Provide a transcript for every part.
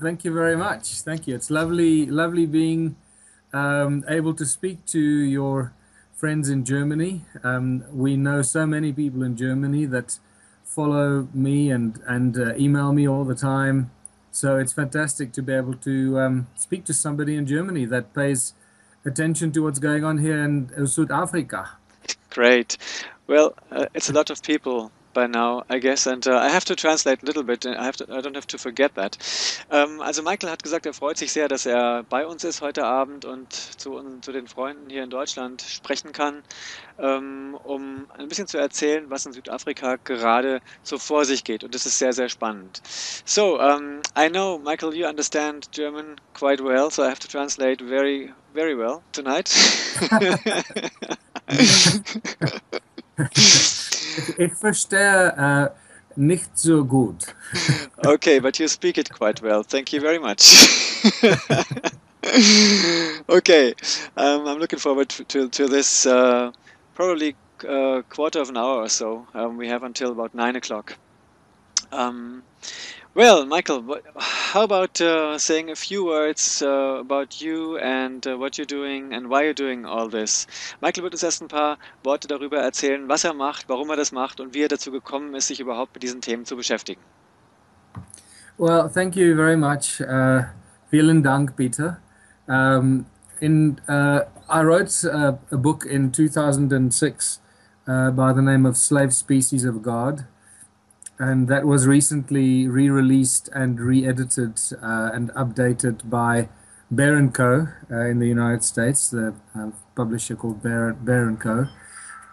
Thank you very much. Thank you. It's lovely, lovely being able to speak to your friends in Germany. We know so many people in Germany that follow me and email me all the time. So it's fantastic to be able to speak to somebody in Germany that pays attention to what's going on here in South Africa. Great. Well, it's a lot of people by now, I guess, und I have to translate a little bit. I don't have to forget that. Also Michael hat gesagt, freut sich sehr, dass bei uns ist heute Abend und zu den Freunden hier in Deutschland sprechen kann, um ein bisschen zu erzählen, was in Südafrika gerade so vor sich geht. Und das ist sehr, sehr spannend. So, I know, Michael, you understand German quite well, so I have to translate very, very well tonight. Ich verstehe nicht so gut. Okay, but you speak it quite well. Thank you very much. Okay, I'm looking forward to this probably a quarter of an hour or so. We have until about 9 o'clock. Well, Michael, how about saying a few words about you and what you're doing and why you're doing all this? Michael wird uns erst ein paar Worte darüber erzählen, was macht, warum das macht und wie dazu gekommen ist, sich überhaupt mit diesen Themen zu beschäftigen. Well, thank you very much. Vielen Dank, Peter. I wrote a book in 2006 by the name of Slave Species of God. And that was recently re-released and re-edited and updated by Barron Co. In the United States, the publisher called Barron Co.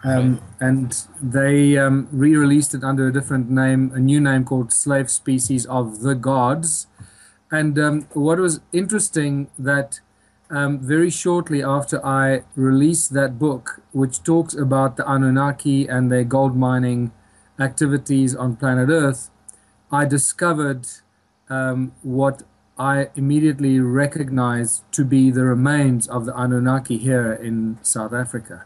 And they re-released it under a different name, a new name called Slave Species of the Gods. And what was interesting that very shortly after I released that book, which talks about the Anunnaki and their gold mining activities on planet Earth, I discovered what I immediately recognized to be the remains of the Anunnaki here in South Africa.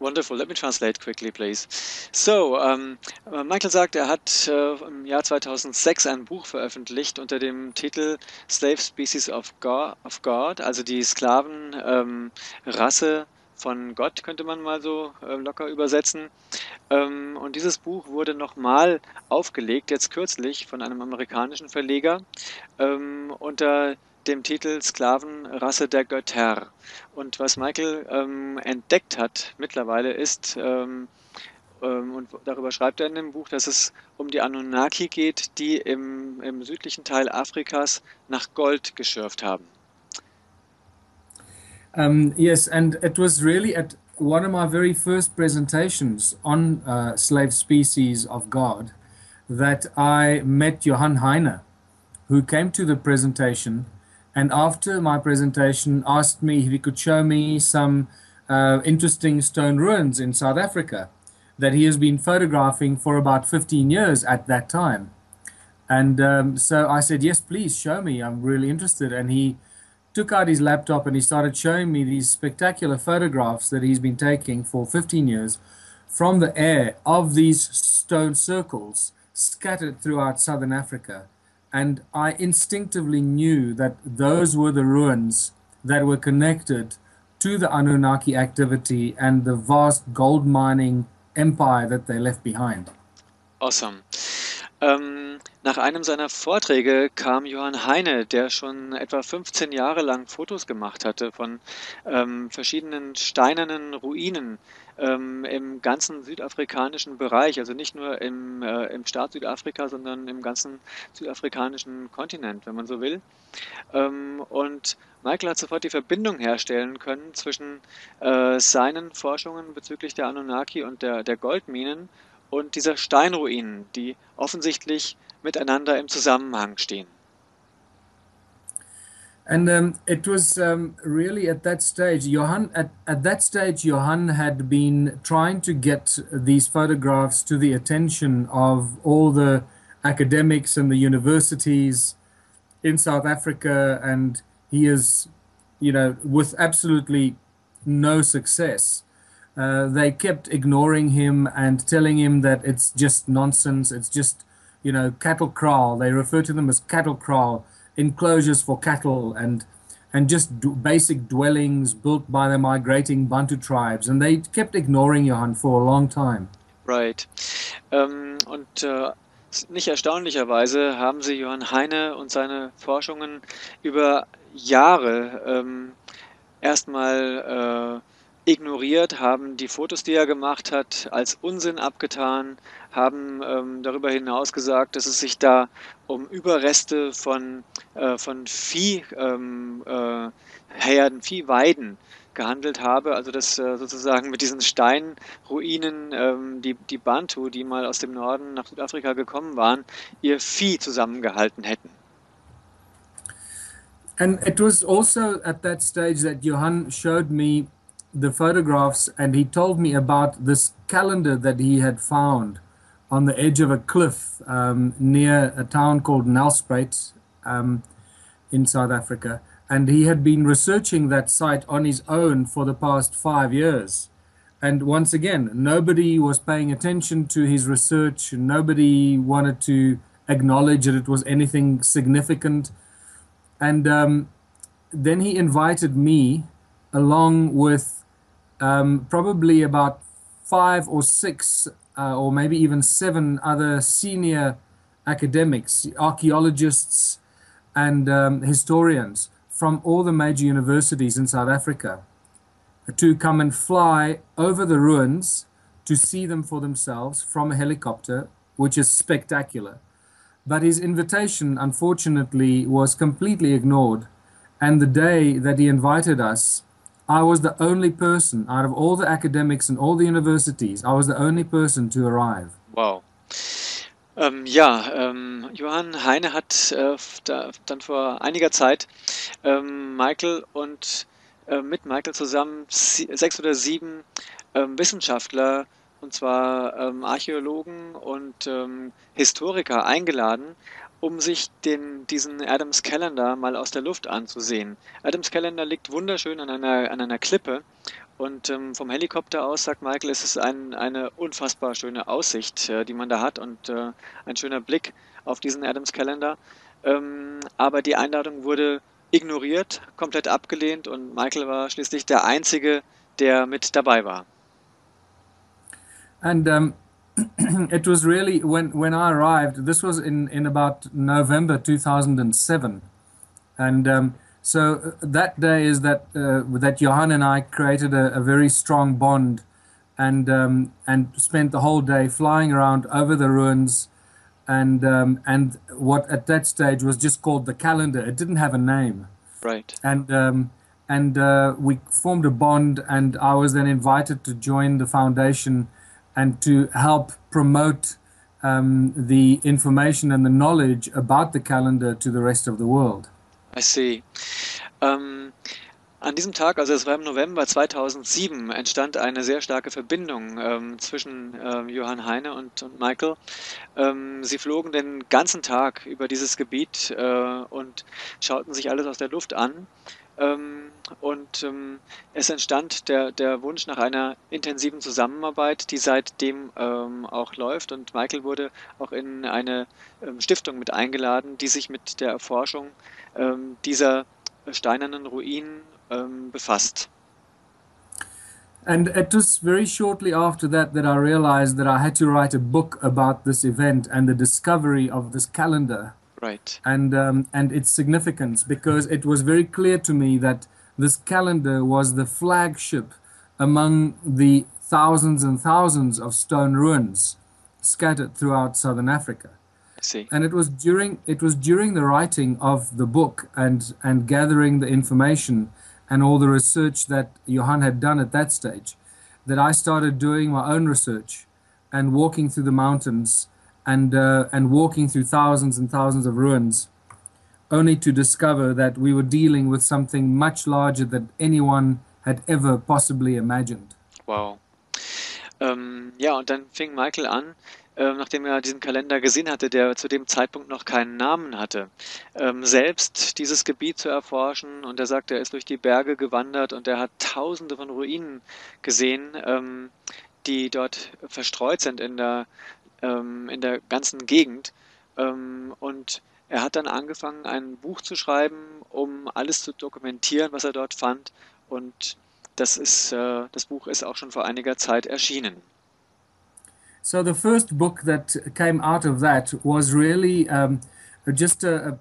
Wonderful. Let me translate quickly, please. So, Michael sagt, hat im Jahr 2006 ein Buch veröffentlicht unter dem Titel Slave Species of God, also die Sklavenrasse von Gott, könnte man mal so locker übersetzen. Und dieses Buch wurde nochmal aufgelegt, jetzt kürzlich, von einem amerikanischen Verleger unter dem Titel Sklavenrasse der Götter. Und was Michael entdeckt hat mittlerweile ist, und darüber schreibt in dem Buch, dass es die Anunnaki geht, die im südlichen Teil Afrikas nach Gold geschürft haben. Yes, and it was really at one of my very first presentations on Slave Species of God that I met Johan Heine, who came to the presentation and after my presentation asked me if he could show me some interesting stone ruins in South Africa that he has been photographing for about 15 years at that time. And so I said, yes, please show me, I'm really interested. And he took out his laptop and he started showing me these spectacular photographs that he's been taking for 15 years from the air of these stone circles scattered throughout southern Africa. And I instinctively knew that those were the ruins that were connected to the Anunnaki activity and the vast gold mining empire that they left behind. Awesome. Nach einem seiner Vorträge kam Johann Heine, der schon etwa 15 Jahre lang Fotos gemacht hatte von verschiedenen steinernen Ruinen im ganzen südafrikanischen Bereich, also nicht nur im Staat Südafrika, sondern im ganzen südafrikanischen Kontinent, wenn man so will. Und Michael hat sofort die Verbindung herstellen können zwischen seinen Forschungen bezüglich der Anunnaki und der Goldminen und dieser Steinruinen, die offensichtlich miteinander im Zusammenhang stehen. And it was really at that stage, Johan, at that stage, Johan had been trying to get these photographs to the attention of all the academics and the universities in South Africa, and he is, you know, with absolutely no success. They kept ignoring him and telling him that it's just nonsense, it's just, you know, cattle kraal. They refer to them as cattle kraal. enclosures for cattle and just basic dwellings built by the migrating Bantu tribes. And they kept ignoring Johan for a long time. Right. Nicht erstaunlicherweise haben sie Johann Heine und seine Forschungen über Jahre erstmal ignoriert, haben die Fotos, die er gemacht hat, als Unsinn abgetan, haben darüber hinaus gesagt, dass es sich da um Überreste von Viehherden, Viehweiden gehandelt habe, also dass sozusagen mit diesen Steinruinen die Bantu, die mal aus dem Norden nach Südafrika gekommen waren, ihr Vieh zusammengehalten hätten. And it was also at that stage that Johann showed me the photographs and he told me about this calendar that he had found on the edge of a cliff near a town called Nelspruit in South Africa. And he had been researching that site on his own for the past 5 years. And once again, nobody was paying attention to his research. Nobody wanted to acknowledge that it was anything significant. And then he invited me along with probably about 5 or 6 or maybe even 7 other senior academics, archaeologists and historians from all the major universities in South Africa to come and fly over the ruins to see them for themselves from a helicopter, which is spectacular. But his invitation, unfortunately, was completely ignored. And the day that he invited us, I was the only person out of all the academics and all the universities, I was the only person to arrive. Wow. Johann Heine hat dann vor einiger Zeit Michael und mit Michael zusammen 6 oder 7 Wissenschaftler, und zwar Archäologen und Historiker eingeladen, um sich diesen Adam's Calendar mal aus der Luft anzusehen. Adam's Calendar liegt wunderschön an einer Klippe. Und vom Helikopter aus, sagt Michael, ist es eine unfassbar schöne Aussicht, die man da hat, und ein schöner Blick auf diesen Adam's Calendar. Aber die Einladung wurde ignoriert, komplett abgelehnt, und Michael war schließlich der Einzige, der mit dabei war. And it was really, when I arrived, this was in about November 2007, and so that day is that Johan and I created a very strong bond, and spent the whole day flying around over the ruins, and what at that stage was just called the calendar. It didn't have a name. Right. And we formed a bond, and I was then invited to join the foundation and to help promote the information and the knowledge about the calendar to the rest of the world. I see. An diesem Tag, also es war im November 2007, entstand eine sehr starke Verbindung zwischen Johann Heine und Michael. Sie flogen den ganzen Tag über dieses Gebiet und schauten sich alles aus der Luft an. Es entstand der Wunsch nach einer intensiven Zusammenarbeit, die seitdem auch läuft. Und Michael wurde auch in eine Stiftung mit eingeladen, die sich mit der Erforschung dieser steinernen Ruinen befasst. And it was very shortly after that I realized that I had to write a book about this event and the discovery of this calendar. Right. And its significance, because it was very clear to me that this calendar was the flagship among the thousands and thousands of stone ruins scattered throughout southern Africa. I see. And it was during the writing of the book and gathering the information and all the research that Johan had done at that stage that I started doing my own research and walking through the mountains and walking through thousands and thousands of ruins, only to discover that we were dealing with something much larger than anyone had ever possibly imagined. Wow. Ja, und dann fing Michael an, nachdem er diesen Kalender gesehen hatte, der zu dem Zeitpunkt noch keinen Namen hatte, selbst dieses Gebiet zu erforschen. Und er sagt, er ist durch die Berge gewandert und er hat Tausende von Ruinen gesehen, die dort verstreut sind in der ganzen Gegend, und Er hat dann angefangen, ein Buch zu schreiben, um alles zu dokumentieren, was er dort fand. Und das Buch ist auch schon vor einiger Zeit erschienen. So the first book that came out of that was really just a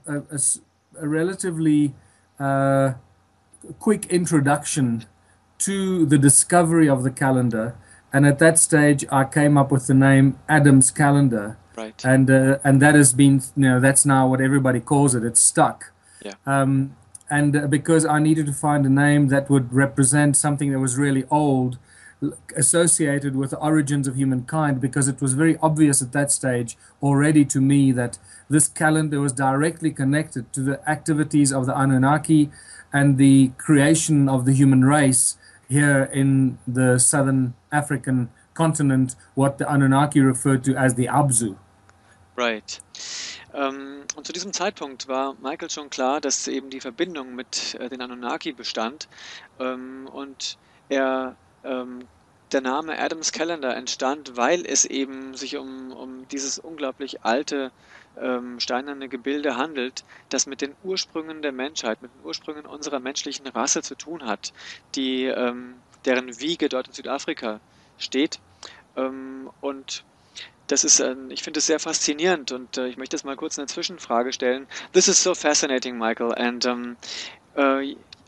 relatively quick introduction to the discovery of the calendar. And at that stage, I came up with the name Adam's Calendar. Right. And that has been, that's now what everybody calls it. It's stuck. Yeah. And because I needed to find a name that would represent something that was really old, associated with the origins of humankind, because it was very obvious at that stage already to me that this calendar was directly connected to the activities of the Anunnaki and the creation of the human race here in the southern African continent, what the Anunnaki referred to as the Abzu. Right. Und zu diesem Zeitpunkt war Michael schon klar, dass eben die Verbindung mit den Anunnaki bestand. Und der Name Adam's Calendar entstand, weil es eben sich um dieses unglaublich alte steinerne Gebilde handelt, das mit den Ursprüngen der Menschheit, mit den Ursprüngen unserer menschlichen Rasse zu tun hat, deren Wiege dort in Südafrika steht. Und das ist, ich finde es sehr faszinierend, und ich möchte jetzt mal kurz eine Zwischenfrage stellen. This is so fascinating, Michael, and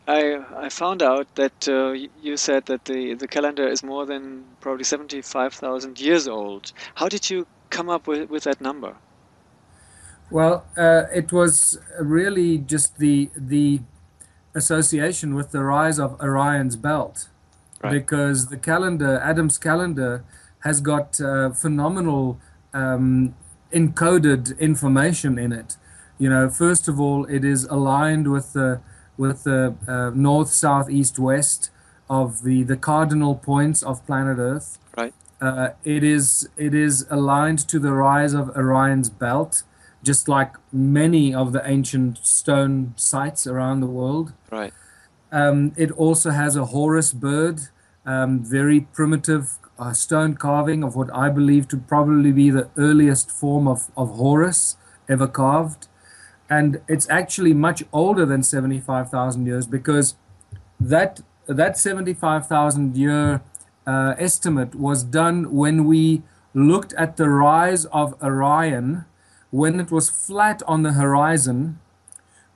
I found out that you said that the calendar is more than probably 75,000 years old. How did you come up with that number? Well, it was really just the association with the rise of Orion's belt, right? Because the calendar, Adam's Calendar, has got phenomenal encoded information in it. First of all, it is aligned with the north, south, east, west of the cardinal points of planet Earth. Right. It is aligned to the rise of Orion's belt, just like many of the ancient stone sites around the world. Right. It also has a Horus bird, very primitive stone carving of what I believe to probably be the earliest form of Horus ever carved. And it's actually much older than 75,000 years, because that 75,000 year estimate was done when we looked at the rise of Orion, when it was flat on the horizon,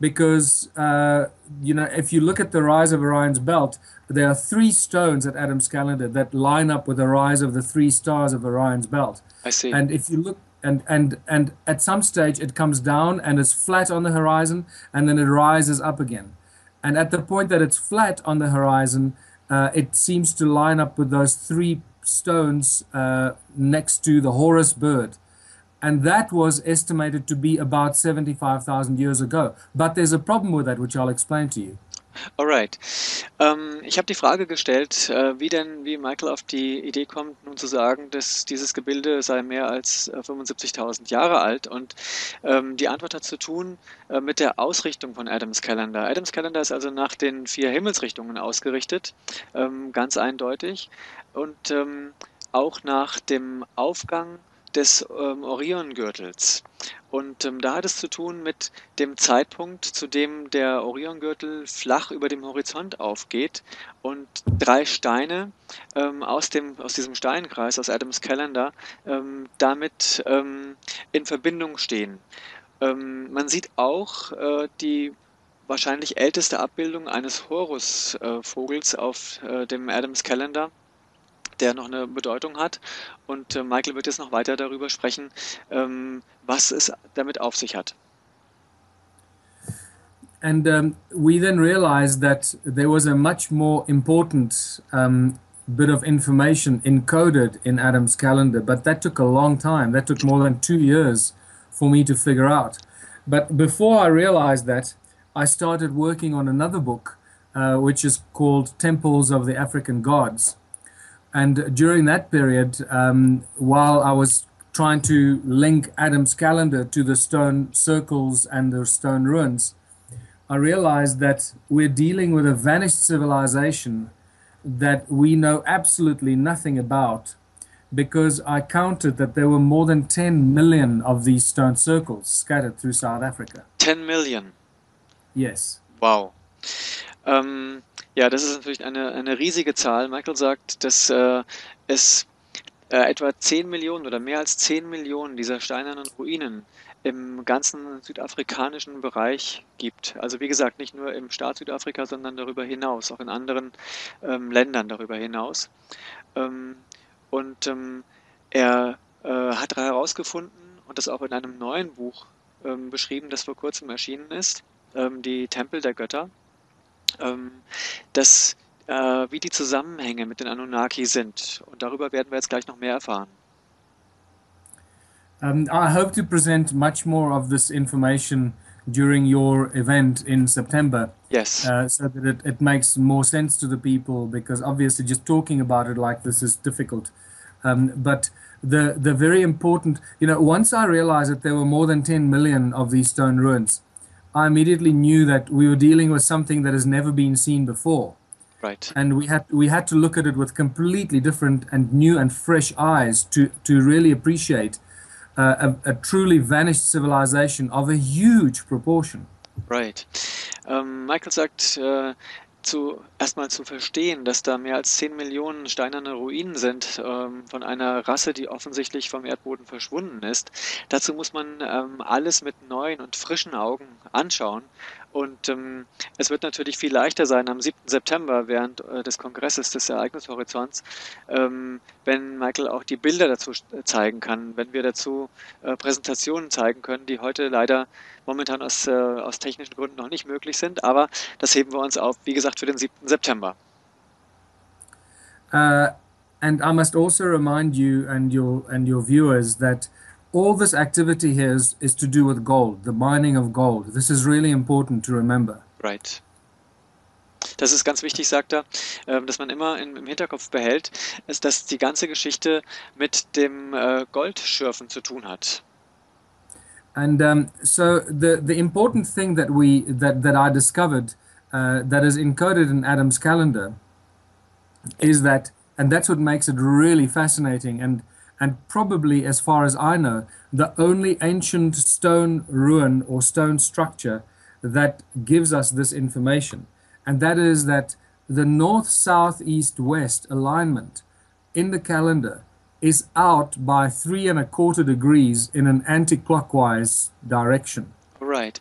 because if you look at the rise of Orion's belt, there are three stones at Adam's Calendar that line up with the rise of the three stars of Orion's belt. I see. And if you look, and at some stage it comes down and is flat on the horizon, and then it rises up again. And at the point that it's flat on the horizon, it seems to line up with those three stones next to the Horus bird. And that was estimated to be about 75,000 years ago. But there's a problem with that, which I'll explain to you. Alright. Ich habe die Frage gestellt, wie Michael auf die Idee kommt, nun zu sagen, dass dieses Gebilde sei mehr als 75.000 Jahre alt, und die Antwort hat zu tun mit der Ausrichtung von Adam's Calendar. Adam's Calendar ist also nach den 4 Himmelsrichtungen ausgerichtet, ganz eindeutig, und auch nach dem Aufgang des Oriongürtels. Und da hat es zu tun mit dem Zeitpunkt, zu dem der Oriongürtel flach über dem Horizont aufgeht und 3 Steine aus diesem Steinkreis, aus Adam's Calendar, damit in Verbindung stehen. Man sieht auch die wahrscheinlich älteste Abbildung eines Horus-Vogels auf dem Adam's Calendar, der noch eine Bedeutung hat. Und Michael wird jetzt noch weiter darüber sprechen, was es damit auf sich hat. And we then realized that there was a much more important bit of information encoded in Adam's Calendar, but that took a long time. That took more than 2 years for me to figure out. But before I realized that, I started working on another book, which is called Temples of the African Gods. And during that period, while I was trying to link Adam's Calendar to the stone circles and the stone ruins, I realized that we're dealing with a vanished civilization that we know absolutely nothing about, because I counted that there were more than 10 million of these stone circles scattered through South Africa. 10 million? Yes. Wow. Ja, das ist natürlich eine riesige Zahl. Michael sagt, dass es etwa 10 Millionen oder mehr als 10 Millionen dieser steinernen Ruinen im ganzen südafrikanischen Bereich gibt. Also wie gesagt, nicht nur im Staat Südafrika, sondern darüber hinaus, auch in anderen Ländern darüber hinaus. Er hat herausgefunden und das auch in einem neuen Buch beschrieben, das vor kurzem erschienen ist, die Tempel der Götter, dass wie die Zusammenhänge mit den Anunnaki sind. Und darüber werden wir jetzt gleich noch mehr erfahren. I hope to present much more of this information during your event in September. Yes. So that it makes more sense to the people, because obviously just talking about it like this is difficult. But the very important, you know, once I realized that there were more than 10 million of these stone ruins, I immediately knew that we were dealing with something that has never been seen before. Right. And we had to look at it with completely different and new and fresh eyes to really appreciate a truly vanished civilization of a huge proportion. Right. Michael sagt, erstmal zu verstehen, dass da mehr als 10 Millionen steinerne Ruinen sind, von einer Rasse, die offensichtlich vom Erdboden verschwunden ist. Dazu muss man alles mit neuen und frischen Augen anschauen. Und es wird natürlich viel leichter sein am 7. September während des Kongresses des Ereignishorizonts, wenn Michael auch die Bilder dazu zeigen kann, wenn wir dazu Präsentationen zeigen können, die heute leider momentan aus technischen Gründen noch nicht möglich sind, aber das heben wir uns auf, wie gesagt, für den 7. September. And I must also remind you and your viewers that all this activity here is to do with gold, the mining of gold. This is really important to remember. Right. Das ist ganz wichtig, sagt er, dass man immer im Hinterkopf behält, ist, dass die ganze Geschichte mit dem Goldschürfen zu tun hat. And so the important thing that I discovered that is encoded in Adam's calendar is that, and that's what makes it really fascinating, and probably, as far as I know, the only ancient stone ruin or stone structure that gives us this information. And that is that the north, south, east, west alignment in the calendar is out by 3¼ degrees in an anti-clockwise direction. Right.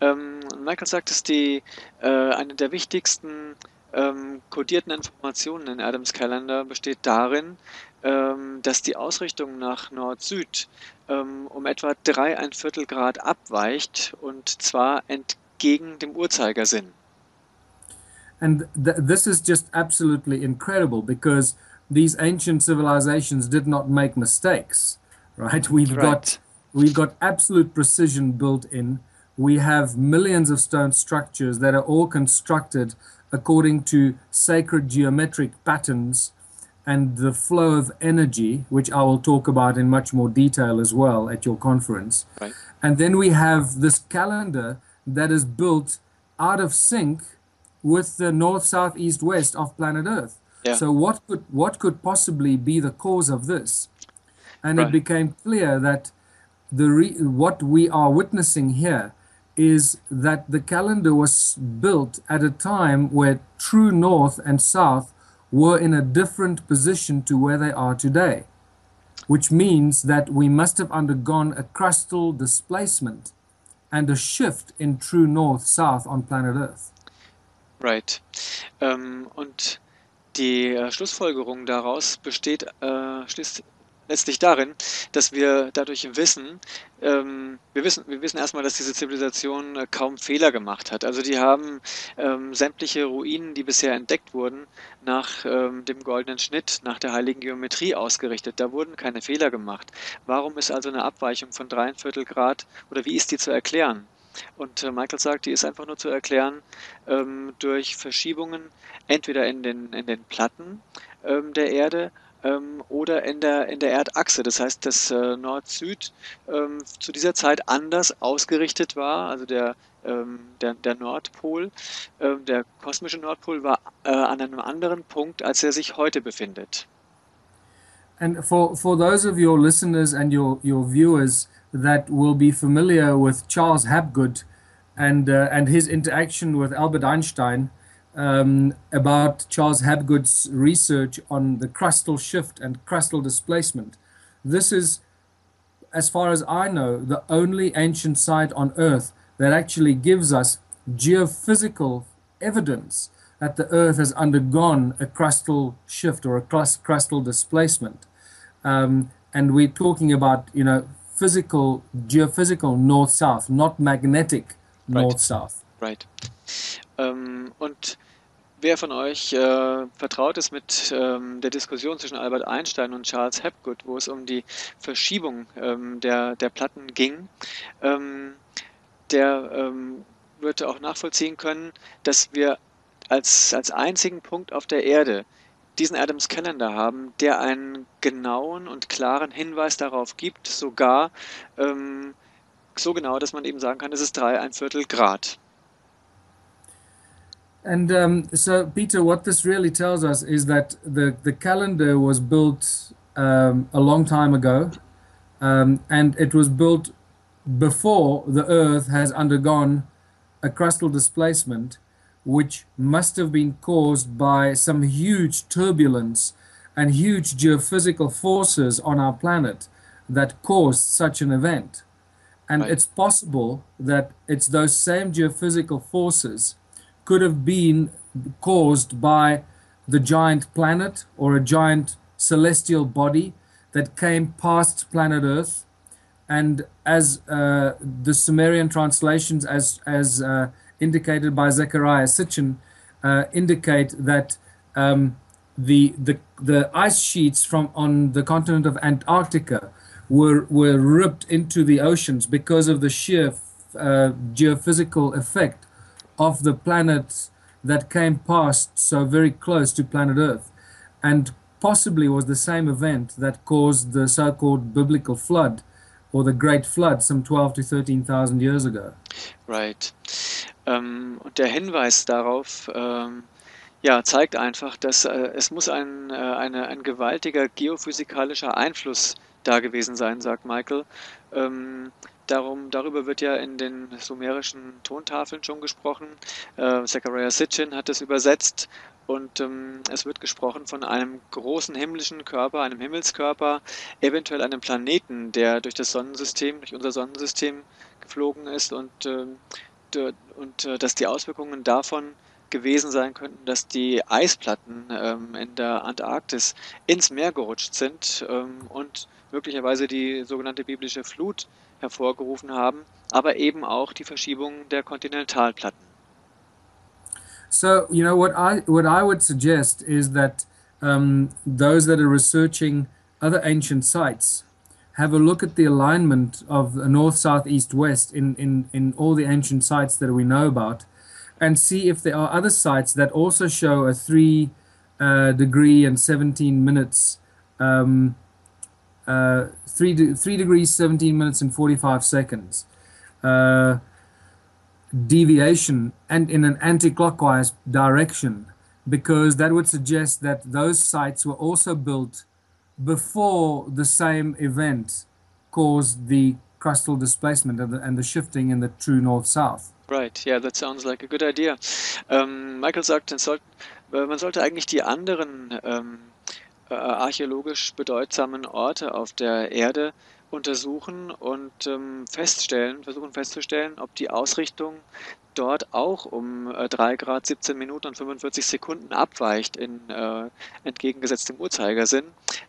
Michael sagt, dass eine der wichtigsten kodierten Informationen in Adams Kalender besteht darin, dass die Ausrichtung nach Nord-Süd etwa 3¼ Grad abweicht, und zwar entgegen dem Uhrzeigersinn. And this is just absolutely incredible, because these ancient civilizations did not make mistakes, right? We've got absolute precision built in. We have millions of stone structures that are all constructed according to sacred geometric patterns and the flow of energy, which I will talk about in much more detail as well at your conference. Right. And then we have this calendar that is built out of sync with the north, south, east, west of planet Earth. Yeah. So what could possibly be the cause of this? And right. It became clear that what we are witnessing here is that the calendar was built at a time where true north and south were in a different position to where they are today, which means that we must have undergone a crustal displacement and a shift in true north-south on planet Earth. Right. Und die Schlussfolgerung daraus besteht letztlich darin, dass wir dadurch wissen, wir wissen erstmal, dass diese Zivilisation kaum Fehler gemacht hat. Also die haben sämtliche Ruinen, die bisher entdeckt wurden, nach dem goldenen Schnitt, nach der heiligen Geometrie ausgerichtet. Da wurden keine Fehler gemacht. Warum ist also eine Abweichung von 3¼ Grad, oder wie ist die zu erklären? Und Michael sagt, die ist einfach nur zu erklären durch Verschiebungen entweder in den Platten der Erde, oder in der Erdachse. Das heißt, dass Nord-Süd zu dieser Zeit anders ausgerichtet war. Also der Nordpol, der kosmische Nordpol war an einem anderen Punkt, als er sich heute befindet. And for those of your listeners and your viewers that will be familiar with Charles Hapgood and his interaction with Albert Einstein, about Charles Hapgood's research on the crustal shift and crustal displacement, this is, as far as I know, the only ancient site on Earth that actually gives us geophysical evidence that the Earth has undergone a crustal shift or a crustal displacement. And we're talking about, you know, physical, geophysical north-south, not magnetic north-south. Right. Und wer von euch vertraut ist mit der Diskussion zwischen Albert Einstein und Charles Hapgood, wo es um die Verschiebung der Platten ging, der wird auch nachvollziehen können, dass wir als einzigen Punkt auf der Erde diesen Adam's Calendar haben, der einen genauen und klaren Hinweis darauf gibt, sogar so genau, dass man eben sagen kann, es ist 3¼ Grad. And so, Peter, what this really tells us is that the calendar was built a long time ago, and it was built before the Earth has undergone a crustal displacement, which must have been caused by some huge turbulence and huge geophysical forces on our planet that caused such an event. And it's possible that it's those same geophysical forces could have been caused by the giant planet or a giant celestial body that came past planet Earth. And as the Sumerian translations, as indicated by Zecharia Sitchin, indicate that the ice sheets from on the continent of Antarctica were ripped into the oceans because of the sheer geophysical effect of the planets that came past so very close to planet Earth, and possibly was the same event that caused the so-called biblical flood or the Great Flood some 12 to 13,000 years ago. Right. Und der Hinweis darauf ja, zeigt einfach, dass es muss ein gewaltiger geophysikalischer Einfluss da gewesen sein, sagt Michael. Darüber wird ja in den sumerischen Tontafeln schon gesprochen. Zecharia Sitchin hat es übersetzt, und es wird gesprochen von einem großen himmlischen Körper, einem Himmelskörper, eventuell einem Planeten, der durch das Sonnensystem, durch unser Sonnensystem geflogen ist, und dass die Auswirkungen davon gewesen sein könnten, dass die Eisplatten in der Antarktis ins Meer gerutscht sind und möglicherweise die sogenannte biblische Flut hervorgerufen haben, aber eben auch die Verschiebung der Kontinentalplatten. So, you know, what I would suggest is that those that are researching other ancient sites have a look at the alignment of north, south, east, west in all the ancient sites that we know about, and see if there are other sites that also show a 3 degree and 17 minutes 3 degrees 17 minutes and 45 seconds deviation, and in an anti-clockwise direction, because that would suggest that those sites were also built before the same event caused the crustal displacement and the shifting in the true north-south. Right, yeah, that sounds like a good idea. Michael sagt, man sollte eigentlich die anderen archäologisch bedeutsamen Orte auf der Erde untersuchen und versuchen festzustellen, ob die Ausrichtung dort auch um 3 Grad 17 Minuten und 45 Sekunden abweicht in entgegengesetztem Uhrzeigersinn,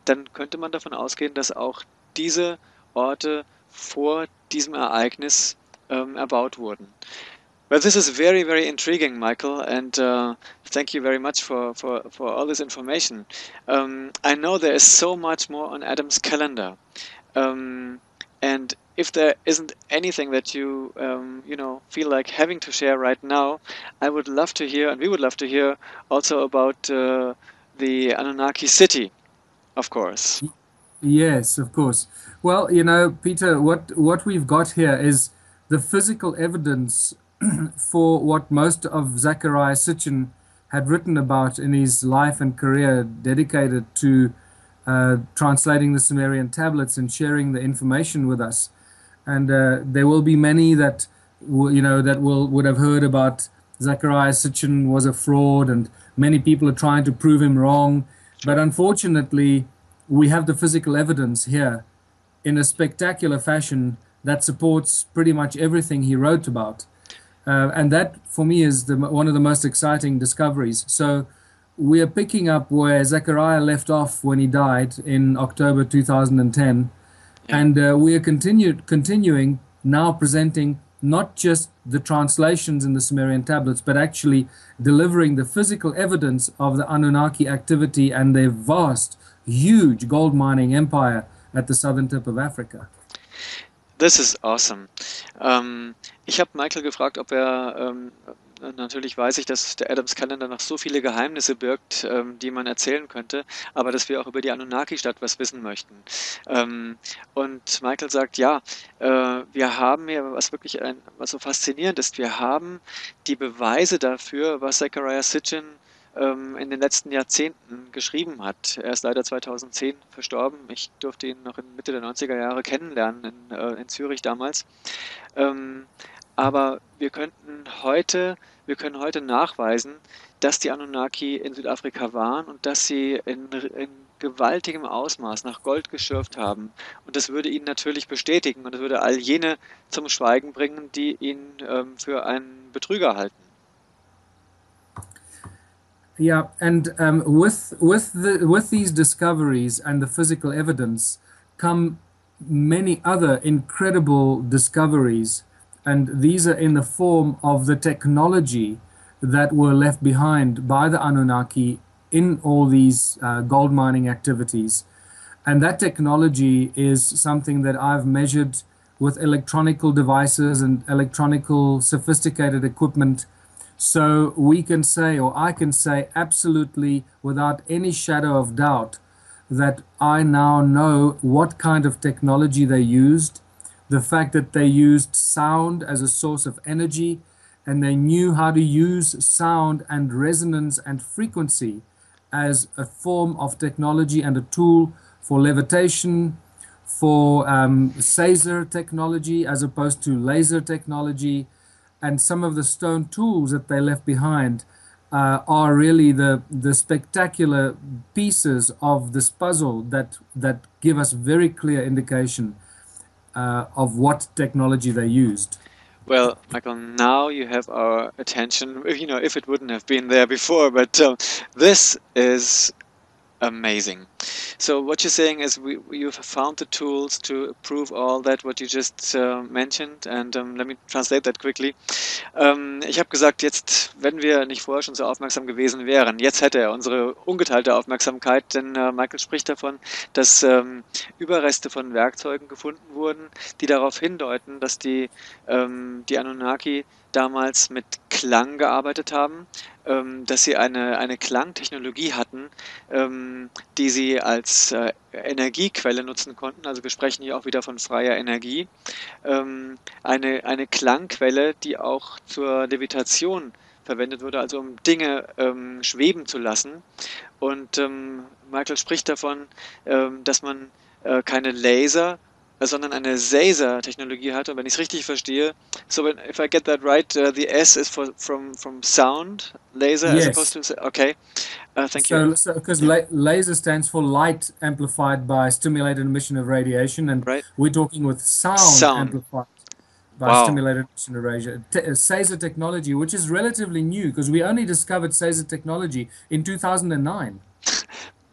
dann könnte man davon ausgehen, dass auch diese Orte vor diesem Ereignis erbaut wurden. Well, this is very, very intriguing, Michael, and thank you very much for all this information. I know there is so much more on Adam's Calendar. And if there isn't anything that you, you know, feel like having to share right now, I would love to hear, and we would love to hear also about the Anunnaki city, of course. Yes, of course. Well, you know, Peter, what we've got here is the physical evidence for what most of Zecharia Sitchin had written about in his life and career dedicated to translating the Sumerian tablets and sharing the information with us. And there will be many that would have heard about Zecharia Sitchin was a fraud, and many people are trying to prove him wrong. But unfortunately, we have the physical evidence here in a spectacular fashion that supports pretty much everything he wrote about. And that, for me, is one of the most exciting discoveries. So we are picking up where Zecharia left off when he died in October 2010. Yeah. And we are continuing now presenting not just the translations in the Sumerian tablets, but actually delivering the physical evidence of the Anunnaki activity and their vast, huge gold mining empire at the southern tip of Africa. This is awesome. Ich habe Michael gefragt, ob er, natürlich weiß ich, dass der Adam's Calendar noch so viele Geheimnisse birgt, die man erzählen könnte, aber dass wir auch über die Anunnaki-Stadt was wissen möchten. Und Michael sagt, ja, wir haben hier, was so faszinierend ist, wir haben die Beweise dafür, was Zecharia Sitchin in den letzten Jahrzehnten geschrieben hat. Er ist leider 2010 verstorben. Ich durfte ihn noch in Mitte der 90er Jahre kennenlernen, in Zürich damals. Aber wir können heute nachweisen, dass die Anunnaki in Südafrika waren und dass sie in gewaltigem Ausmaß nach Gold geschürft haben. Und das würde ihn natürlich bestätigen und das würde all jene zum Schweigen bringen, die ihn für einen Betrüger halten. Yeah, and with these discoveries and the physical evidence come many other incredible discoveries, and these are in the form of the technology that were left behind by the Anunnaki in all these gold mining activities. And that technology is something that I've measured with electronical devices and electronical sophisticated equipment. So we can say, or I can say absolutely without any shadow of doubt, that I now know what kind of technology they used, the fact that they used sound as a source of energy, and they knew how to use sound and resonance and frequency as a form of technology and a tool for levitation, for SASER technology as opposed to laser technology. And some of the stone tools that they left behind are really the spectacular pieces of this puzzle that give us very clear indication of what technology they used. Well, Michael, now you have our attention. You know, if it wouldn't have been there before, but this is amazing. So what you're saying is you've found the tools to prove all that what you just mentioned, and let me translate that quickly. Ich habe gesagt, jetzt, wenn wir nicht vorher schon so aufmerksam gewesen wären, jetzt hätte er unsere ungeteilte Aufmerksamkeit, denn Michael spricht davon, dass Überreste von Werkzeugen gefunden wurden, die darauf hindeuten, dass die Anunnaki damals mit Klang gearbeitet haben, dass sie eine Klangtechnologie hatten, die sie als Energiequelle nutzen konnten. Also wir sprechen hier auch wieder von freier Energie. Eine Klangquelle, die auch zur Levitation verwendet wurde, also um Dinge schweben zu lassen. Und Michael spricht davon, dass man keine Laser, sondern eine SASER-Technologie hatte. Und wenn ich es richtig verstehe, so if I get that right, the S is from sound, laser, yes, as opposed to, okay, thank you. So, because laser stands for light amplified by stimulated emission of radiation, and right, we're talking with sound amplified by, wow, stimulated emission of radiation. SASER technology, which is relatively new, because we only discovered SASER technology in 2009.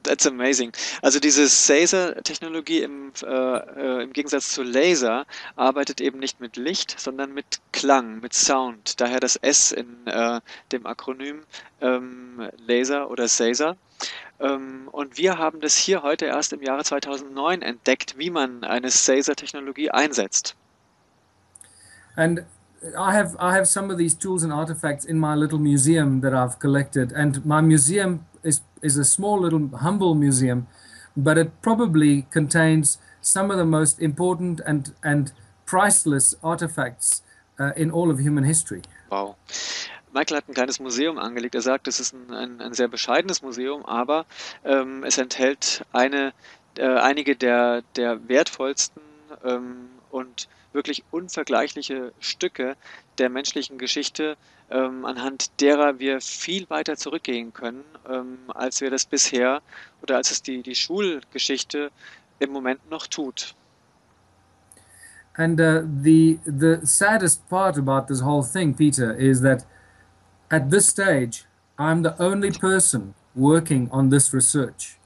That's amazing. Also diese SASER-Technologie im Gegensatz zu Laser arbeitet eben nicht mit Licht, sondern mit Klang, mit Sound. Daher das S in dem Akronym Laser oder SASER. Und wir haben das hier heute erst im Jahre 2009 entdeckt, wie man eine SASER-Technologie einsetzt. And I have some of these tools and artifacts in my little museum that I've collected, and my museum is a small little humble museum, but it probably contains some of the most important and priceless artifacts in all of human history. Wow. Michael hat ein kleines Museum angelegt. Er sagt, es ist ein sehr bescheidenes Museum, aber es enthält einige der wertvollsten und wirklich unvergleichliche Stücke der menschlichen Geschichte, anhand derer wir viel weiter zurückgehen können, als wir das bisher oder als es die Schulgeschichte im Moment noch tut. And the saddest part about this whole thing, Peter, is that at this stage, I'm the only person working on this research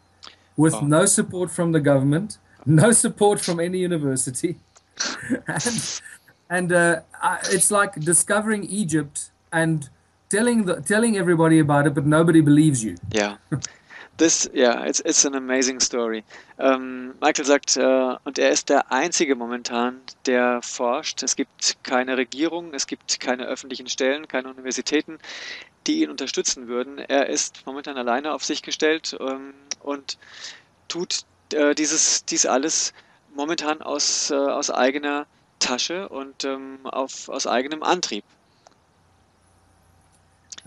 with no support from the government, no support from any university. And it's like discovering Egypt and telling everybody about it, but nobody believes you. Yeah. It's an amazing story. Michael sagt, und er ist der Einzige momentan, der forscht. Es gibt keine Regierung, es gibt keine öffentlichen Stellen, keine Universitäten, die ihn unterstützen würden. Er ist momentan alleine auf sich gestellt und tut dies alles momentan aus eigener Tasche und aus eigenem Antrieb.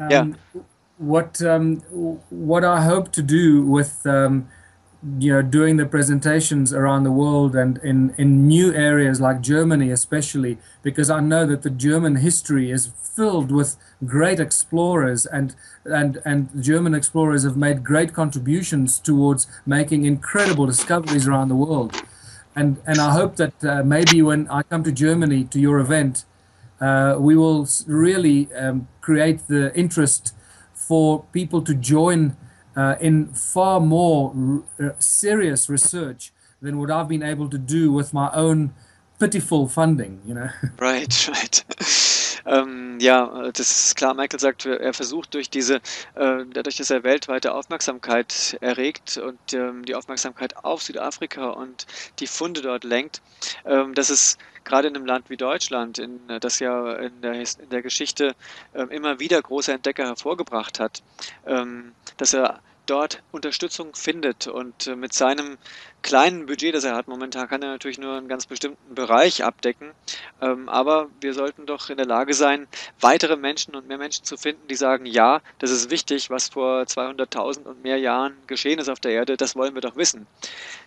Ja. What I hope to do with doing the presentations around the world and in new areas like Germany, especially because I know that the German history is filled with great explorers, and German explorers have made great contributions towards making incredible discoveries around the world, and I hope that maybe when I come to Germany to your event, we will really create the interest for people to join in far more serious research than what I've been able to do with my own pitiful funding, you know. Right. Ja, das ist klar. Michael sagt, er versucht dadurch, dass er weltweite Aufmerksamkeit erregt und die Aufmerksamkeit auf Südafrika und die Funde dort lenkt, dass es gerade in einem Land wie Deutschland, das ja in der Geschichte immer wieder große Entdecker hervorgebracht hat, dass er dort Unterstützung findet, und mit seinem kleinen Budget, das er hat, momentan kann er natürlich nur einen ganz bestimmten Bereich abdecken, aber wir sollten doch in der Lage sein, weitere Menschen und mehr Menschen zu finden, die sagen, ja, das ist wichtig, was vor 200.000 und mehr Jahren geschehen ist auf der Erde, das wollen wir doch wissen.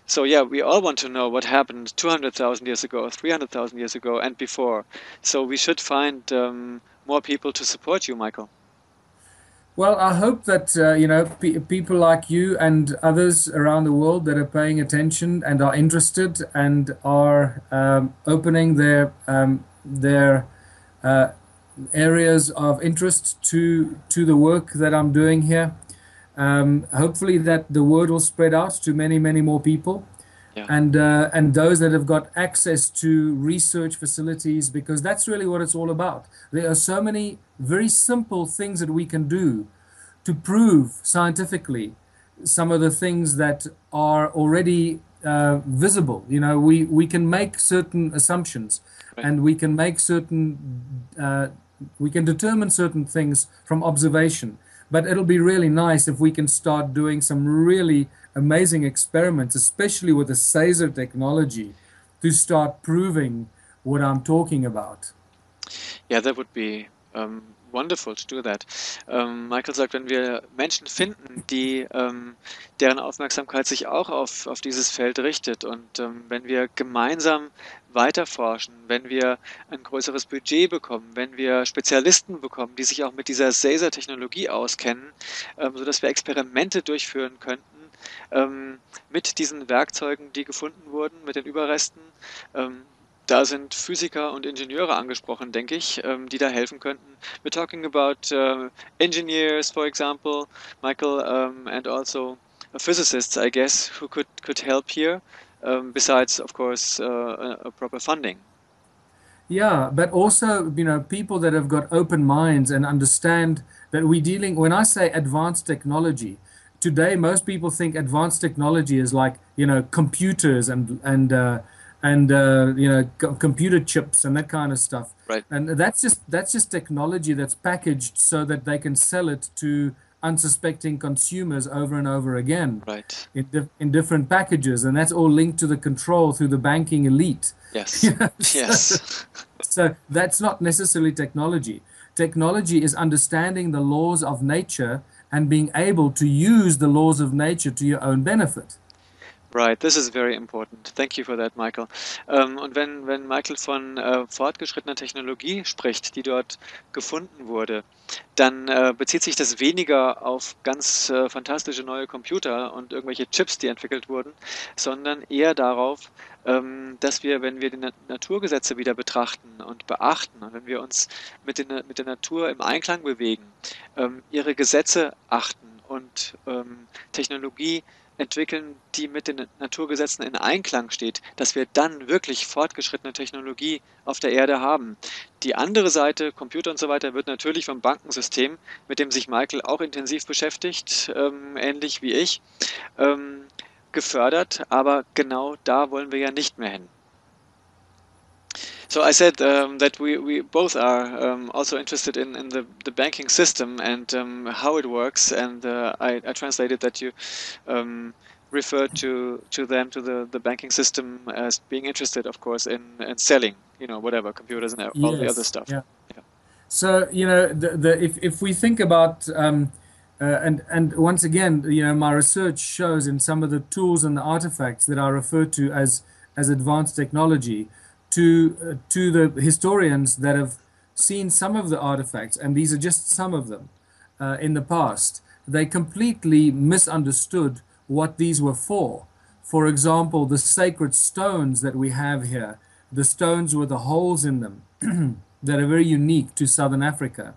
So yeah, we all want to know what happened 200,000 years ago, 300,000 years ago and before. So we should find more people to support you, Michael. Well, I hope that people like you and others around the world that are paying attention and are interested and are opening their areas of interest to the work that I'm doing here. Hopefully, that the word will spread out to many more people, yeah. And those that have got access to research facilities, because that's really what it's all about. There are so many very simple things that we can do to prove scientifically some of the things that are already visible. You know, we can make certain assumptions, right, and we can make certain, we can determine certain things from observation. But it'll be really nice if we can start doing some really amazing experiments, especially with the SASER technology, to start proving what I'm talking about. Yeah, that would be wonderful to do that. Michael sagt, wenn wir Menschen finden, deren Aufmerksamkeit sich auch auf dieses Feld richtet, und wenn wir gemeinsam weiterforschen, wenn wir ein größeres Budget bekommen, wenn wir Spezialisten bekommen, die sich auch mit dieser SASER-Technologie auskennen, sodass wir Experimente durchführen könnten mit diesen Werkzeugen, die gefunden wurden, mit den Überresten. Da sind Physiker und Ingenieure angesprochen, denke ich, die da helfen könnten. We're talking about engineers, for example, Michael, and also physicists, I guess, who could help here, besides, of course, a proper funding. Yeah, but also, you know, people that have got open minds and understand that we're dealing, when I say advanced technology, today most people think advanced technology is like, you know, computers and computer chips and that kind of stuff. Right. And that's just technology that's packaged so that they can sell it to unsuspecting consumers over and over again, right? In different packages, and that's all linked to the control through the banking elite. Yes. Yes. So that's not necessarily technology. Technology is understanding the laws of nature and being able to use the laws of nature to your own benefit. Right, this is very important. Thank you for that, Michael. Und wenn Michael von fortgeschrittener Technologie spricht, die dort gefunden wurde, dann bezieht sich das weniger auf ganz fantastische neue Computer und irgendwelche Chips, die entwickelt wurden, sondern eher darauf, dass wir, wenn wir die Naturgesetze wieder betrachten und beachten und wenn wir uns mit der Natur im Einklang bewegen, ihre Gesetze achten und Technologie entwickeln, die mit den Naturgesetzen in Einklang steht, dass wir dann wirklich fortgeschrittene Technologie auf der Erde haben. Die andere Seite, Computer und so weiter, wird natürlich vom Bankensystem, mit dem sich Michael auch intensiv beschäftigt, ähnlich wie ich, gefördert, aber genau da wollen wir ja nicht mehr hin. So I said that we both are also interested in the banking system and how it works, and I translated that you referred to them, to the banking system, as being interested, of course, in selling, you know, whatever, computers and all the other stuff. Yeah. Yeah. So, you know, if we think about and once again, you know, my research shows in some of the tools and the artifacts that are referred to as advanced technology. To the historians that have seen some of the artifacts, and these are just some of them, in the past, they completely misunderstood what these were for. For example, the sacred stones that we have here, the stones with the holes in them that are very unique to Southern Africa,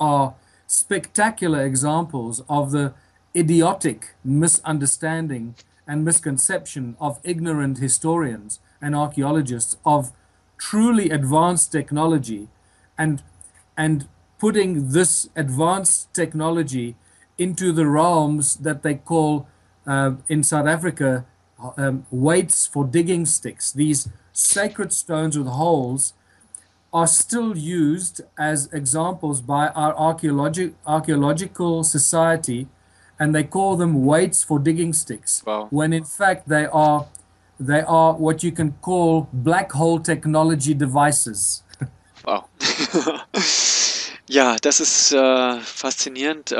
are spectacular examples of the idiotic misunderstanding and misconception of ignorant historians and archaeologists of truly advanced technology, and putting this advanced technology into the realms that they call, in South Africa, weights for digging sticks. These sacred stones with holes are still used as examples by our archaeological society, and they call them weights for digging sticks. Wow. When in fact they are what you can call black hole technology devices. Wow. Ja, das ist faszinierend,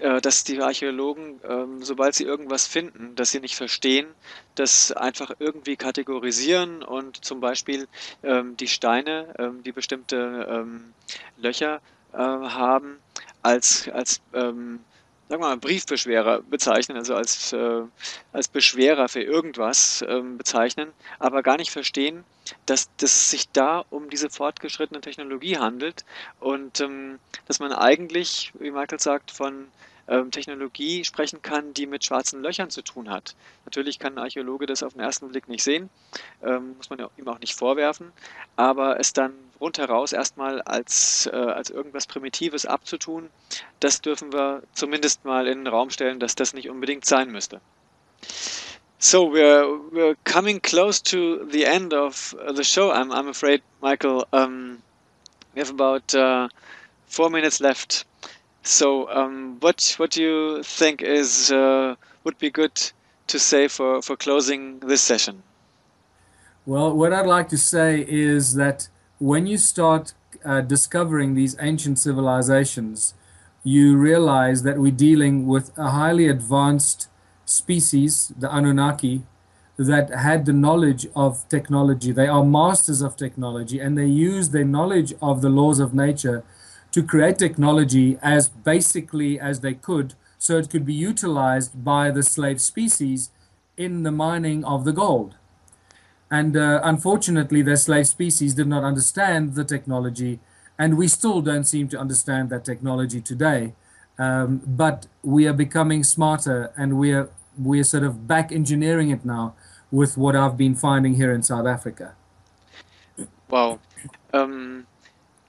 dass die Archäologen, sobald sie irgendwas finden, das sie nicht verstehen, das einfach irgendwie kategorisieren und zum Beispiel die Steine, die bestimmte Löcher haben, als sagen wir mal, Briefbeschwerer bezeichnen, also als Beschwerer für irgendwas bezeichnen, aber gar nicht verstehen, dass es sich da um diese fortgeschrittene Technologie handelt und dass man eigentlich, wie Michael sagt, von Technologie sprechen kann, die mit schwarzen Löchern zu tun hat. Natürlich kann ein Archäologe das auf den ersten Blick nicht sehen, muss man ihm auch nicht vorwerfen, aber es dann rundheraus erstmal als irgendwas Primitives abzutun, das dürfen wir zumindest mal in den Raum stellen, dass das nicht unbedingt sein müsste. So we're coming close to the end of the show. I'm afraid, Michael, we have about 4 minutes left. So what do you think is would be good to say for closing this session? Well, what I'd like to say is that when you start discovering these ancient civilizations, you realize that we're dealing with a highly advanced species, the Anunnaki, that had the knowledge of technology. They are masters of technology, and they use their knowledge of the laws of nature to create technology as basically as they could, so it could be utilized by the slave species in the mining of the gold. And unfortunately, their slave species did not understand the technology, and we still don't seem to understand that technology today. But we are becoming smarter, and we are sort of back engineering it now with what I've been finding here in South Africa. Wow.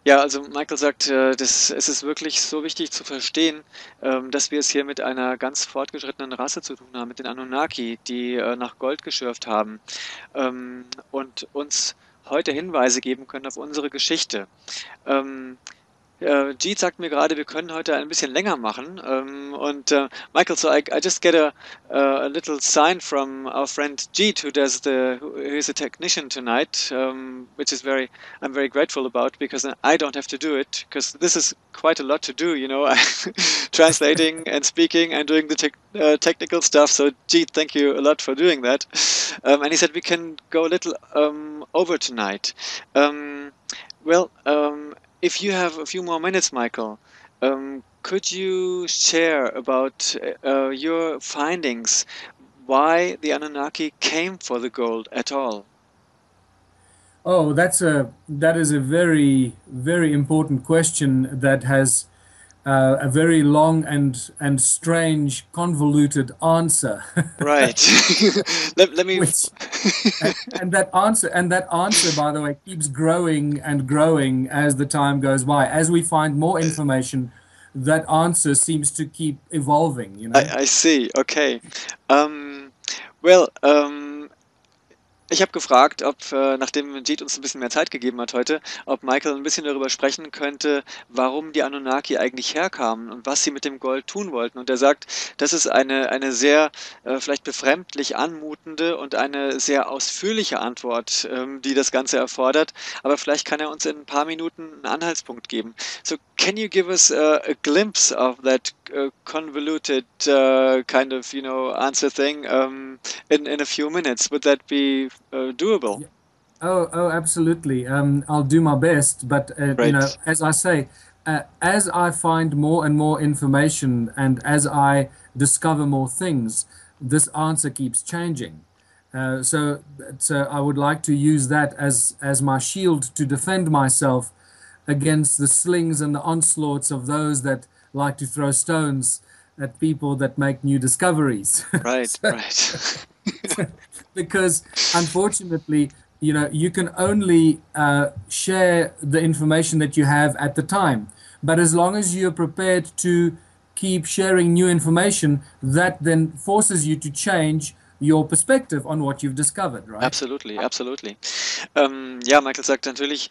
Ja, also Michael sagt, es ist wirklich so wichtig zu verstehen, dass wir es hier mit einer ganz fortgeschrittenen Rasse zu tun haben, mit den Anunnaki, die nach Gold geschürft haben und uns heute Hinweise geben können auf unsere Geschichte. Jeet sagt mir gerade, wir können heute ein bisschen länger machen. Michael, so I just get a little sign from our friend Jeet, who is a technician tonight, which is I'm very grateful about, because I don't have to do it, because this is quite a lot to do, you know, translating and speaking and doing the technical stuff. So Jeet, thank you a lot for doing that. And he said we can go a little over tonight. If you have a few more minutes, Michael, could you share about your findings, why the Anunnaki came for the gold at all? Oh, that is a very, very important question that has a very long and strange, convoluted answer. Right. let me. And that answer, by the way, keeps growing and growing as the time goes by. As we find more information, that answer seems to keep evolving. You know. I see. Okay. Ich habe gefragt, ob, nachdem Jeet uns ein bisschen mehr Zeit gegeben hat heute, ob Michael ein bisschen darüber sprechen könnte, warum die Anunnaki eigentlich herkamen und was sie mit dem Gold tun wollten. Und er sagt, das ist eine sehr vielleicht befremdlich anmutende und eine sehr ausführliche Antwort, die das Ganze erfordert. Aber vielleicht kann er uns in ein paar Minuten einen Anhaltspunkt geben. So, can you give us a glimpse of that convoluted kind of, you know, answer thing in a few minutes? Would that be doable? Oh, absolutely. I'll do my best, but you know, as I say, as I find more and more information, and as I discover more things, this answer keeps changing. So I would like to use that as my shield to defend myself against the slings and the onslaughts of those that like to throw stones at people that make new discoveries. Right, right. Because unfortunately, you know, you can only share the information that you have at the time. But as long as you're prepared to keep sharing new information, that then forces you to change your perspective on what you've discovered, right? Absolutely, absolutely. Ja, Michael sagt natürlich,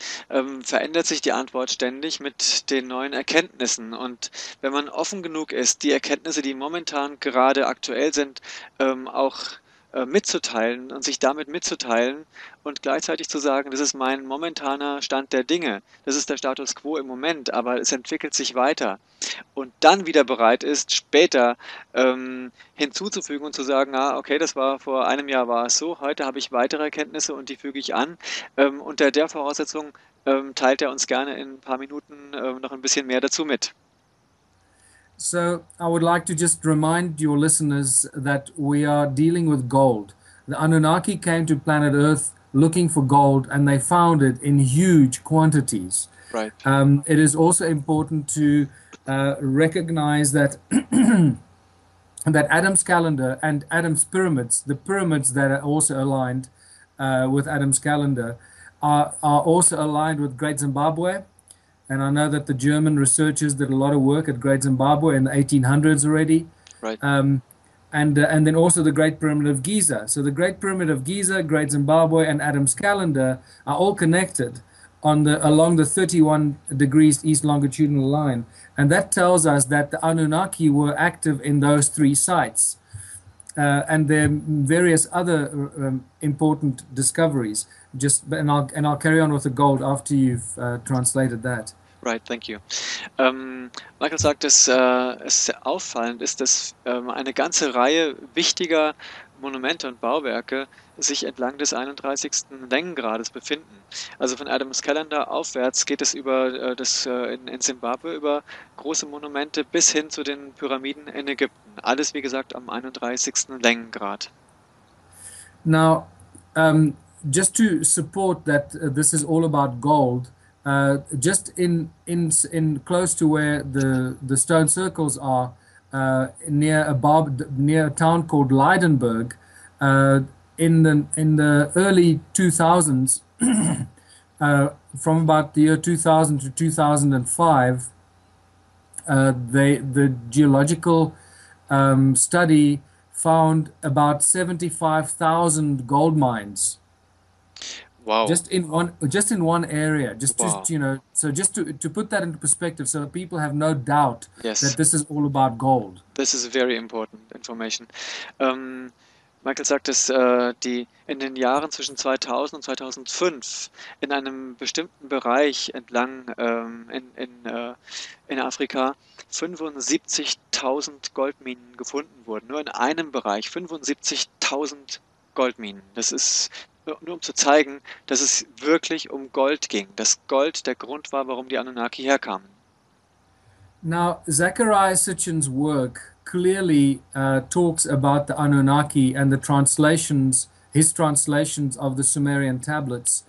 verändert sich die Antwort ständig mit den neuen Erkenntnissen. Und wenn man offen genug ist, die Erkenntnisse, die momentan gerade aktuell sind, auch mitzuteilen und sich damit mitzuteilen und gleichzeitig zu sagen, das ist mein momentaner Stand der Dinge, das ist der Status quo im Moment, aber es entwickelt sich weiter, und dann wieder bereit ist, später hinzuzufügen und zu sagen, ah, okay, das war vor einem Jahr, war es so, heute habe ich weitere Erkenntnisse und die füge ich an. Unter der Voraussetzung teilt er uns gerne in ein paar Minuten noch ein bisschen mehr dazu mit. So I would like to just remind your listeners that we are dealing with gold. The Anunnaki came to planet Earth looking for gold, and they found it in huge quantities. Right. It is also important to recognize that that Adam's calendar and Adam's pyramids, the pyramids that are also aligned with Adam's calendar, are also aligned with Great Zimbabwe. And I know that the German researchers did a lot of work at Great Zimbabwe in the 1800s already. Right. And then also the Great Pyramid of Giza. So the Great Pyramid of Giza, Great Zimbabwe, and Adam's Calendar are all connected along the 31 degrees east longitudinal line. And that tells us that the Anunnaki were active in those three sites. And there are various other important discoveries. And I'll carry on with the gold after you've translated that. Right, thank you. Michael sagt, dass es sehr auffallend ist, dass eine ganze Reihe wichtiger Monumente und Bauwerke sich entlang des 31. Längengrades befinden. Also von Adams Calendar aufwärts geht es über in Zimbabwe über große Monumente bis hin zu den Pyramiden in Ägypten. Alles, wie gesagt, am 31. Längengrad. Now, just to support that this is all about gold, just in close to where the stone circles are, near a town called Lydenburg, in the early 2000s, from about the year 2000 to 2005, the geological study found about 75,000 gold mines. Wow. Just in one area. Just you know, so just to put that into perspective, so that people have no doubt that this is all about gold. Das ist very important information. Michael sagt, dass die in den Jahren zwischen 2000 und 2005 in einem bestimmten Bereich entlang in Afrika 75.000 Goldminen gefunden wurden. Nur in einem Bereich 75.000 Goldminen. Das ist nur um zu zeigen, dass es wirklich um Gold ging. Dass Gold der Grund war, warum die Anunnaki herkamen. Now, Zecharia Sitchin's work clearly talks about the Anunnaki and the translations, his translations of the Sumerian tablets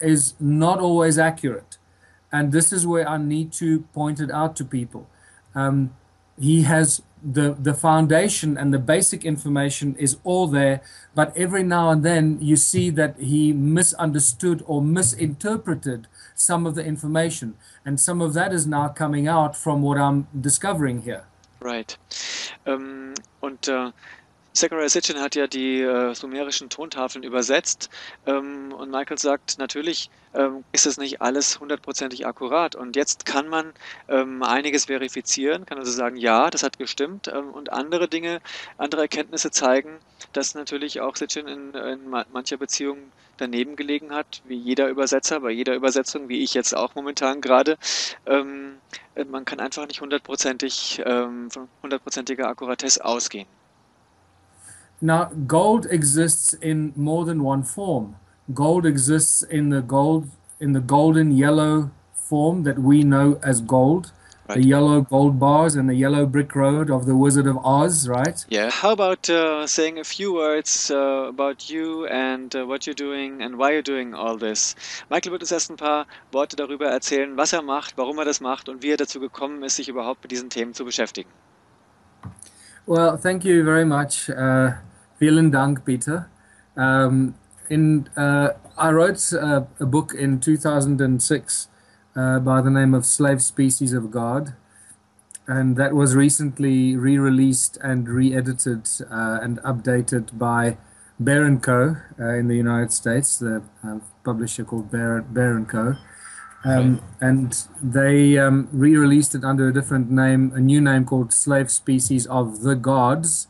is not always accurate. And this is where I need to point it out to people. He has the foundation and the basic information is all there, but every now and then you see that he misunderstood or misinterpreted some of the information. And some of that is now coming out from what I'm discovering here. Right. Zecharia Sitchin hat ja die sumerischen Tontafeln übersetzt und Michael sagt, natürlich ist das nicht alles hundertprozentig akkurat und jetzt kann man einiges verifizieren, kann also sagen, ja, das hat gestimmt und andere Dinge, andere Erkenntnisse zeigen, dass natürlich auch Sitchin in mancher Beziehung daneben gelegen hat, wie jeder Übersetzer, bei jeder Übersetzung, wie ich jetzt auch momentan gerade. Man kann einfach nicht von hundertprozentiger Akkuratesse ausgehen. Now, gold exists in more than one form. Gold exists in the golden yellow form that we know as gold, right. The yellow gold bars and the yellow brick road of the Wizard of Oz, right? Yeah. How about saying a few words about you and what you're doing and why you're doing all this? Michael wird uns erst ein paar Worte darüber erzählen, was macht, warum das macht und wie dazu gekommen ist, sich überhaupt mit diesen Themen zu beschäftigen. Well, thank you very much. Vielen Dank, Peter. I wrote a book in 2006 by the name of Slave Species of God, and that was recently re-released and re-edited and updated by Barron Co. In the United States, the publisher called Barron Co. And they re-released it under a different name, a new name called Slave Species of the Gods.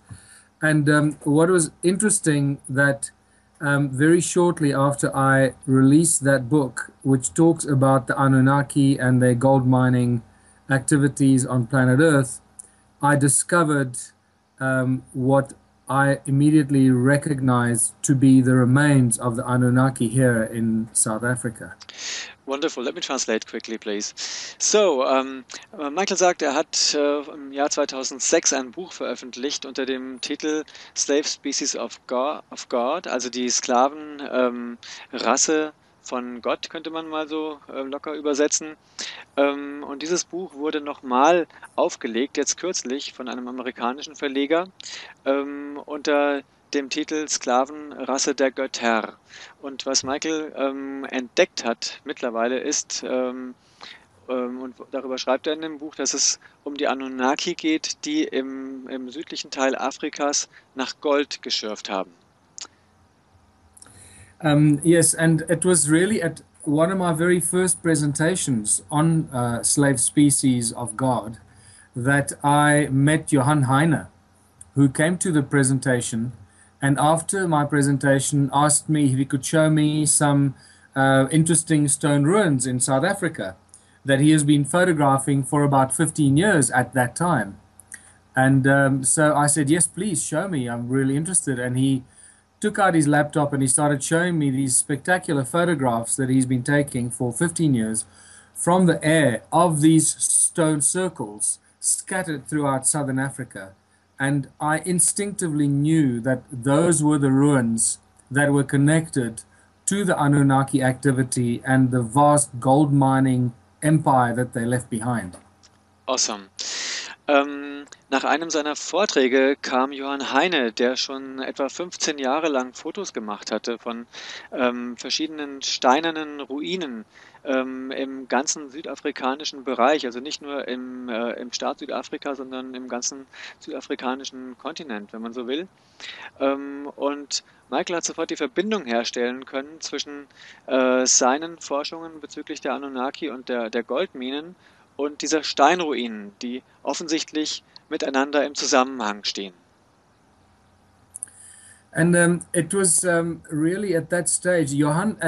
And what was interesting that very shortly after I released that book, which talks about the Anunnaki and their gold mining activities on planet Earth, I discovered what I immediately recognized to be the remains of the Anunnaki here in South Africa. Wonderful. Let me translate quickly, please. So, Michael sagt, hat im Jahr 2006 ein Buch veröffentlicht unter dem Titel Slave Species of God, also die Sklavenrasse von Gott, könnte man mal so locker übersetzen. Und dieses Buch wurde nochmal aufgelegt, jetzt kürzlich von einem amerikanischen Verleger, unter dem Titel Sklavenrasse der Götter. Und was Michael entdeckt hat mittlerweile ist, und darüber schreibt in dem Buch, dass es um die Anunnaki geht, die im südlichen Teil Afrikas nach Gold geschürft haben. Yes, and it was really at one of my very first presentations on Slave Species of God that I met Johan Heine, who came to the presentation and after my presentation asked me if he could show me some interesting stone ruins in South Africa that he has been photographing for about 15 years at that time. And so I said, yes, please show me, I'm really interested. And he took out his laptop and he started showing me these spectacular photographs that he's been taking for 15 years from the air of these stone circles scattered throughout southern Africa. And I instinctively knew that those were the ruins that were connected to the Anunnaki activity and the vast gold mining empire that they left behind. Awesome. Nach einem seiner Vorträge kam Johann Heine, der schon etwa 15 Jahre lang Fotos gemacht hatte von verschiedenen steinernen Ruinen im ganzen südafrikanischen Bereich, also nicht nur im Staat Südafrika, sondern im ganzen südafrikanischen Kontinent, wenn man so will. Und Michael hat sofort die Verbindung herstellen können zwischen seinen Forschungen bezüglich der Anunnaki und der Goldminen und dieser Steinruinen, die offensichtlich miteinander im Zusammenhang stehen. And it was really at that stage, Johann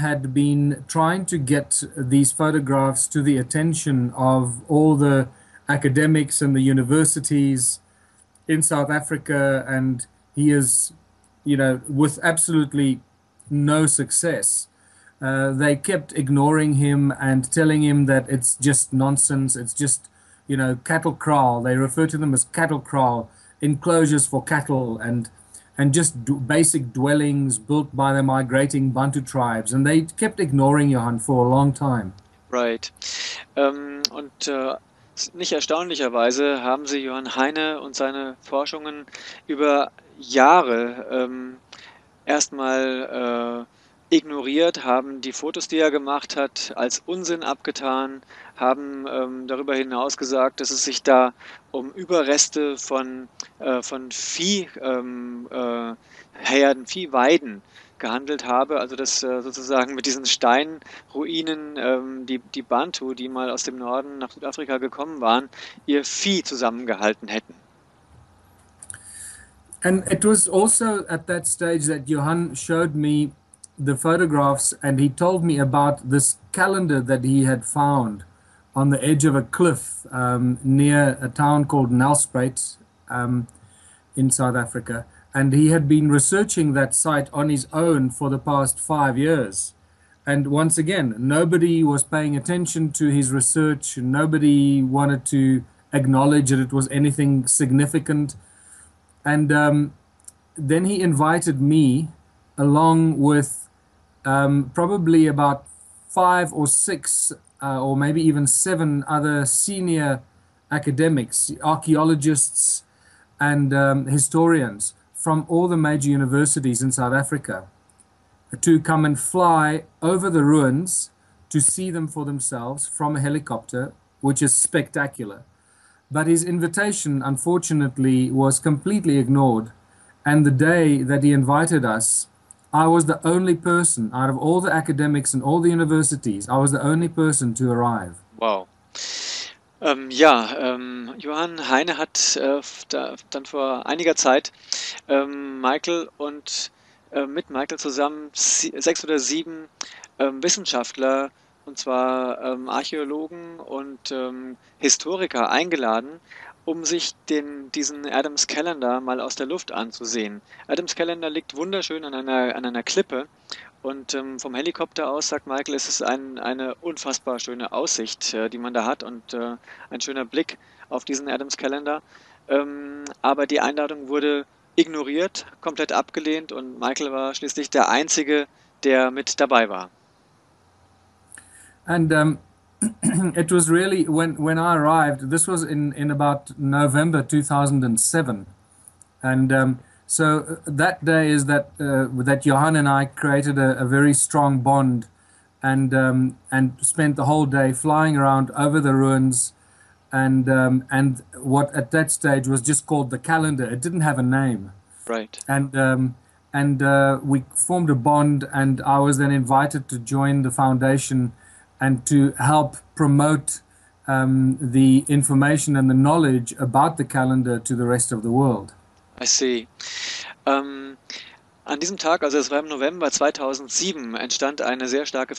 had been trying to get these photographs to the attention of all the academics and the universities in South Africa, and he is, you know, with absolutely no success. They kept ignoring him and telling him that it's just nonsense, it's just, you know, cattle kraal. They refer to them as cattle kraal, enclosures for cattle, and just basic dwellings built by the migrating Bantu tribes. And they kept ignoring Johann for a long time. Right. Nicht erstaunlicherweise haben sie Johann Heine und seine Forschungen über Jahre erstmal ignoriert, haben die Fotos, die er gemacht hat, als Unsinn abgetan, haben darüber hinaus gesagt, dass es sich da um Überreste von Viehherden, Viehweiden gehandelt habe, also dass sozusagen mit diesen Steinruinen die Bantu, die mal aus dem Norden nach Südafrika gekommen waren, ihr Vieh zusammengehalten hätten. And it was also at that stage that Johann showed me the photographs, and he told me about this calendar that he had found on the edge of a cliff near a town called Nelspruit in South Africa, and he had been researching that site on his own for the past 5 years, and once again nobody was paying attention to his research, nobody wanted to acknowledge that it was anything significant, and then he invited me along with probably about 5 or 6 or maybe even 7 other senior academics, archaeologists and historians from all the major universities in South Africa to come and fly over the ruins to see them for themselves from a helicopter, which is spectacular. But his invitation, unfortunately, was completely ignored, and the day that he invited us, I was the only person out of all the academics and all the universities. I was the only person to arrive. Wow. Johann Heine hat dann vor einiger Zeit Michael und mit Michael zusammen 6 oder 7 Wissenschaftler, und zwar Archäologen und Historiker, eingeladen, um sich diesen Adam's Calendar mal aus der Luft anzusehen. Adam's Calendar liegt wunderschön an einer Klippe, und vom Helikopter aus, sagt Michael, ist es eine unfassbar schöne Aussicht, die man da hat, und ein schöner Blick auf diesen Adam's Calendar. Aber die Einladung wurde ignoriert, komplett abgelehnt, und Michael war schließlich der Einzige, der mit dabei war. And it was really when I arrived. This was in about November 2007, and so that day is that Johann and I created a very strong bond, and spent the whole day flying around over the ruins, and what at that stage was just called the calendar. It didn't have a name, right? And we formed a bond, and I was then invited to join the foundation and to help promote the information and the knowledge about the calendar to the rest of the world. I see. An diesem Tag, also es war im November 2007, entstand eine sehr starke...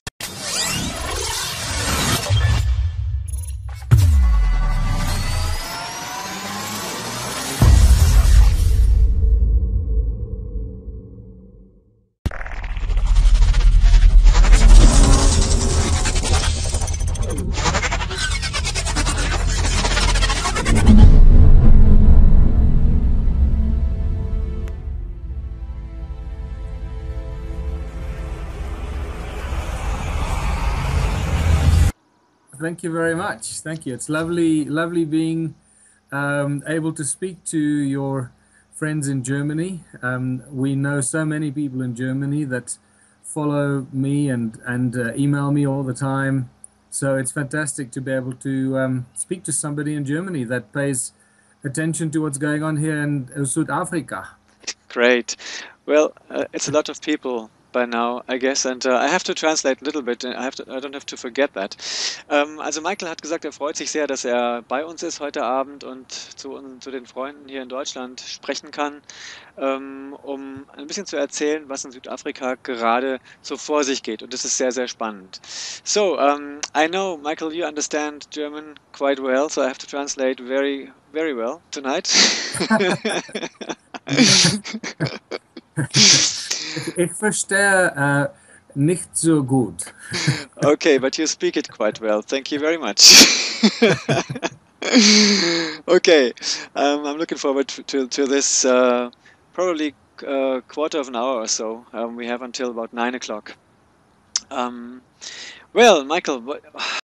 Thank you very much. Thank you. It's lovely, lovely being able to speak to your friends in Germany. We know so many people in Germany that follow me and email me all the time. So it's fantastic to be able to speak to somebody in Germany that pays attention to what's going on here in South Africa. Great. Well, it's a lot of people by now, I guess, und I have to translate a little bit, I don't have to forget that. Also Michael hat gesagt, freut sich sehr, dass bei uns ist heute Abend und zu den Freunden hier in Deutschland sprechen kann, um ein bisschen zu erzählen, was in Südafrika gerade so vor sich geht, und das ist sehr, sehr spannend. So, I know, Michael, you understand German quite well, so I have to translate very, very well tonight. Ich verstehe nicht so gut. Okay, but you speak it quite well. Thank you very much. Okay, I'm looking forward to this probably quarter of an hour or so. We have until about 9 o'clock. Well, Michael, what